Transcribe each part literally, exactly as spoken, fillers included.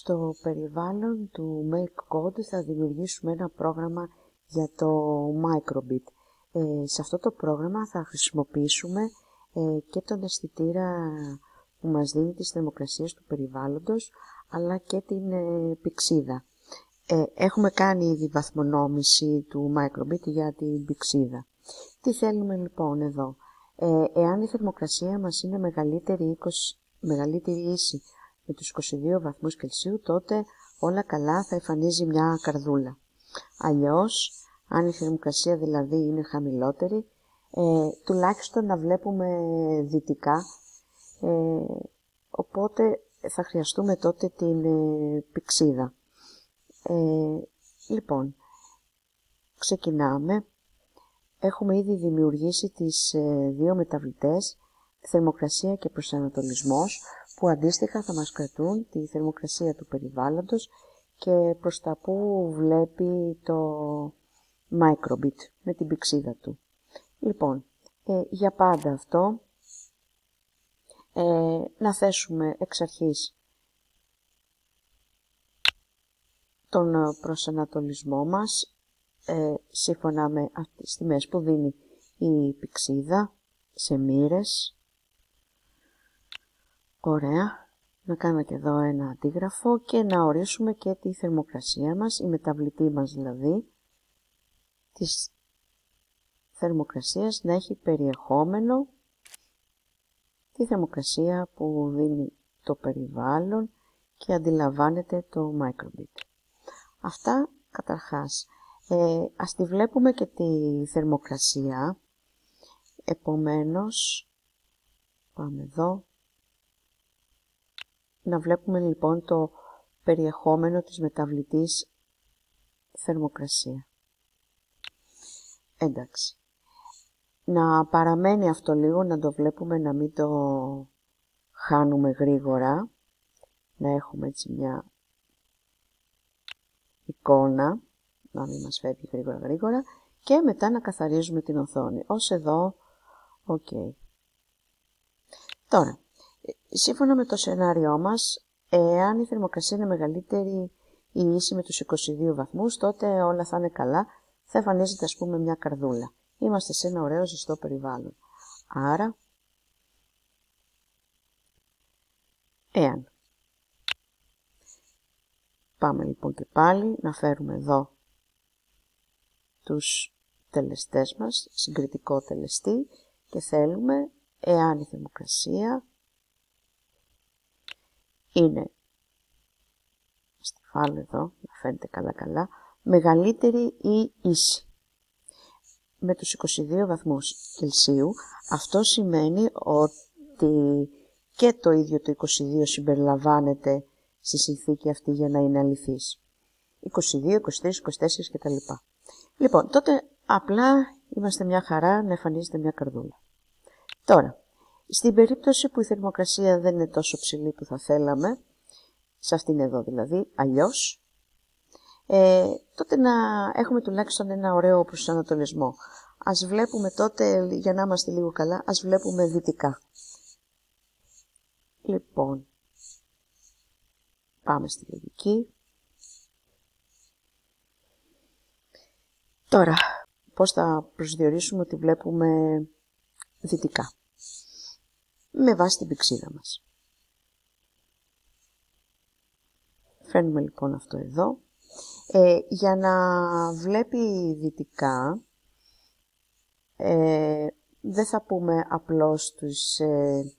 Στο περιβάλλον του MakeCode θα δημιουργήσουμε ένα πρόγραμμα για το Microbit. Ε, σε αυτό το πρόγραμμα θα χρησιμοποιήσουμε ε, και τον αισθητήρα που μας δίνει τις θερμοκρασίες του περιβάλλοντος, αλλά και την ε, πυξίδα. Ε, έχουμε κάνει ήδη βαθμονόμηση του Microbit για την πυξίδα. Τι θέλουμε λοιπόν εδώ? Ε, εάν η θερμοκρασία μας είναι μεγαλύτερη, είκοσι, μεγαλύτερη ίση με τους είκοσι δύο βαθμούς Κελσίου, τότε όλα καλά, θα εμφανίζει μια καρδούλα. Αλλιώς, αν η θερμοκρασία δηλαδή είναι χαμηλότερη, ε, τουλάχιστον να βλέπουμε δυτικά, ε, οπότε θα χρειαστούμε τότε την ε, πυξίδα. Ε, λοιπόν, ξεκινάμε. Έχουμε ήδη δημιουργήσει τις ε, δύο μεταβλητές, θερμοκρασία και προσανατολισμός, που αντίστοιχα θα μας κρατούν τη θερμοκρασία του περιβάλλοντος και προς τα που βλέπει το Microbit με την πυξίδα του. Λοιπόν, ε, για πάντα αυτό, ε, να θέσουμε εξ αρχής τον προσανατολισμό μας, ε, σύμφωνα με τις τιμές που δίνει η πυξίδα σε μοίρες. Ωραία, να κάνω και εδώ ένα αντίγραφο και να ορίσουμε και τη θερμοκρασία μας, η μεταβλητή μας δηλαδή, της θερμοκρασίας να έχει περιεχόμενο τη θερμοκρασία που δίνει το περιβάλλον και αντιλαμβάνεται το Microbit. Αυτά καταρχάς. Ε, ας τη βλέπουμε και τη θερμοκρασία, επομένως πάμε εδώ. Να βλέπουμε λοιπόν το περιεχόμενο της μεταβλητής θερμοκρασία. Εντάξει. Να παραμένει αυτό λίγο, να το βλέπουμε, να μην το χάνουμε γρήγορα. Να έχουμε έτσι μια εικόνα, να μην μας φεύγει γρήγορα γρήγορα. Και μετά να καθαρίζουμε την οθόνη. Ως εδώ, οκ. Okay. Τώρα. Σύμφωνα με το σενάριό μας, εάν η θερμοκρασία είναι μεγαλύτερη ή ίση με τους είκοσι δύο βαθμούς, τότε όλα θα είναι καλά, θα εμφανίζεται ας πούμε μια καρδούλα. Είμαστε σε ένα ωραίο ζεστό περιβάλλον. Άρα, εάν. Πάμε λοιπόν και πάλι να φέρουμε εδώ τους τελεστές μας, συγκριτικό τελεστή, και θέλουμε εάν η θερμοκρασία είναι, ας τη βάλω εδώ, να φαίνεται καλά-καλά, μεγαλύτερη ή ίση με τους είκοσι δύο βαθμούς Κελσίου. Αυτό σημαίνει ότι και το ίδιο το είκοσι δύο συμπεριλαμβάνεται στη συνθήκη αυτή για να είναι αληθής. είκοσι δύο, είκοσι τρία, είκοσι τέσσερα κτλ. Λοιπόν, τότε απλά είμαστε μια χαρά να εμφανίζεται μια καρδούλα. Τώρα. Στην περίπτωση που η θερμοκρασία δεν είναι τόσο ψηλή που θα θέλαμε, σε αυτήν εδώ δηλαδή, αλλιώς, ε, τότε να έχουμε τουλάχιστον ένα ωραίο προσανατολισμό. Ας βλέπουμε τότε, για να είμαστε λίγο καλά, ας βλέπουμε δυτικά. Λοιπόν, πάμε στη λογική. Τώρα, πώς θα προσδιορίσουμε ότι βλέπουμε δυτικά? Με βάση την πυξίδα μας. Φέρνουμε λοιπόν αυτό εδώ. Ε, για να βλέπει δυτικά, ε, δεν θα πούμε απλώς τους ε,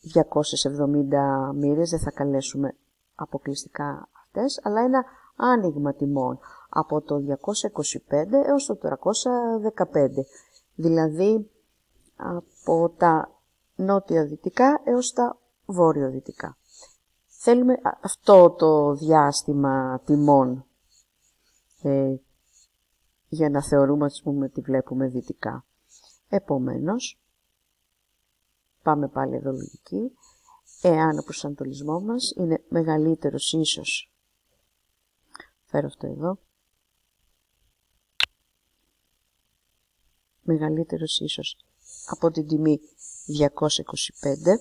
διακόσιες εβδομήντα μοίρες, δεν θα καλέσουμε αποκλειστικά αυτές, αλλά ένα άνοιγμα τιμών από το διακόσια είκοσι πέντε έως το τριακόσια δεκαπέντε. Δηλαδή από τα νότια-δυτικά έως τα βόρειο-δυτικά. Θέλουμε αυτό το διάστημα τιμών ε, για να θεωρούμε, ας πούμε, τι βλέπουμε δυτικά. Επομένως, πάμε πάλι εδώ λογική. Εάν ο προσανατολισμό μας είναι μεγαλύτερος ίσως, φέρω αυτό εδώ, μεγαλύτερος ίσως από την τιμή διακόσια είκοσι πέντε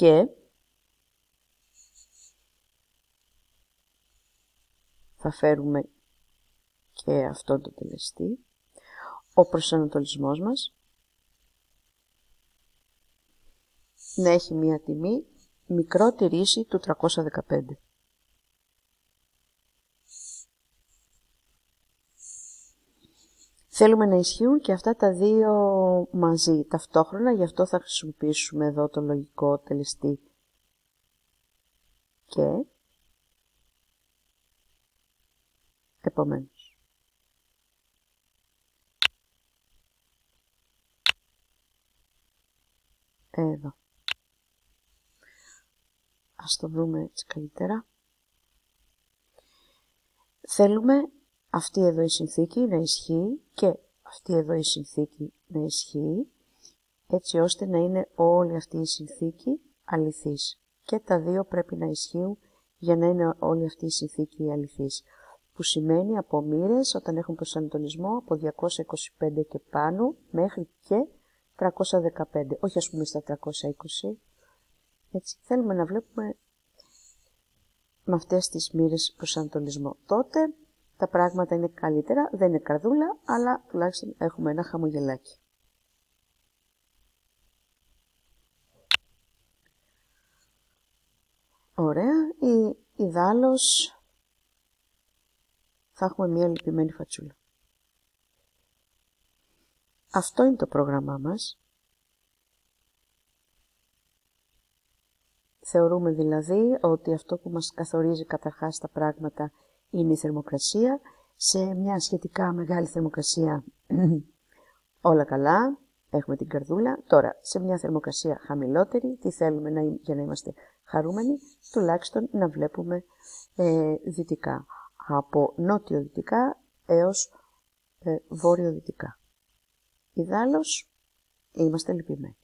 και θα φέρουμε και αυτόν τον τελεστή. Ο προσανατολισμός μας να έχει μία τιμή μικρότερη ίση του τριακόσια δεκαπέντε. Θέλουμε να ισχύουν και αυτά τα δύο μαζί ταυτόχρονα, γι' αυτό θα χρησιμοποιήσουμε εδώ το λογικό τελεστή και επομένως. Εδώ. Ας το βρούμε έτσι καλύτερα. Θέλουμε αυτή εδώ η συνθήκη να ισχύει και αυτή εδώ η συνθήκη να ισχύει, έτσι ώστε να είναι όλη αυτή η συνθήκη αληθής. Και τα δύο πρέπει να ισχύουν για να είναι όλη αυτή η συνθήκη αληθής. Που σημαίνει από μοίρες, όταν έχουν προσανατολισμό από διακόσια είκοσι πέντε και πάνω μέχρι και τριακόσια δεκαπέντε. Όχι ας πούμε στα τριακόσια είκοσι. Έτσι, θέλουμε να βλέπουμε με αυτές τις μοίρες προσανατολισμό. Τότε τα πράγματα είναι καλύτερα, δεν είναι καρδούλα, αλλά τουλάχιστον έχουμε ένα χαμογελάκι. Ωραία, η, ιδάλλως θα έχουμε μία λυπημένη φατσούλα. Αυτό είναι το πρόγραμμά μας. Θεωρούμε δηλαδή ότι αυτό που μας καθορίζει καταρχάς τα πράγματα είναι η θερμοκρασία. Σε μια σχετικά μεγάλη θερμοκρασία όλα καλά, έχουμε την καρδούλα. Τώρα, σε μια θερμοκρασία χαμηλότερη, τι θέλουμε να, για να είμαστε χαρούμενοι, τουλάχιστον να βλέπουμε ε, δυτικά. Από νότιο-δυτικά έως ε, βόρειο-δυτικά. Ιδάλλως, είμαστε λυπημένοι.